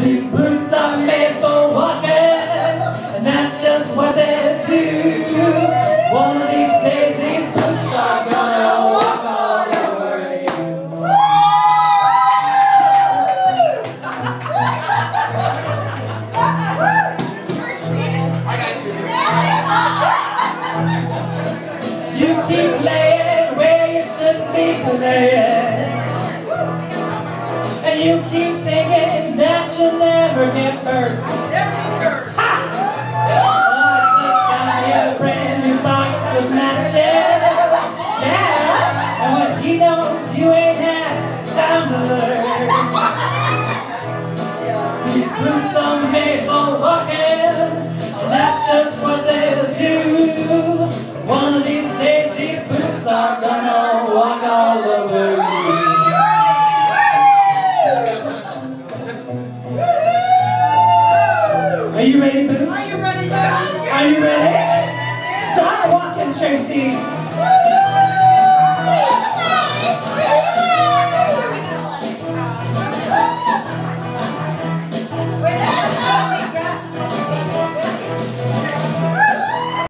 These boots are made for walking, and that's just what they do. One of these days, these boots are gonna walk all over you. You keep playing where you shouldn't be playing, and you keep thinking that you'll never get hurt. I just got you a brand new box of matches. Yeah, and what he knows you ain't had time to learn. These boots are made for walking, and that's just what they'll do. One of these days, these boots are gonna walk all over you. Are you ready, boots? Are you ready? Start walking, Tracy.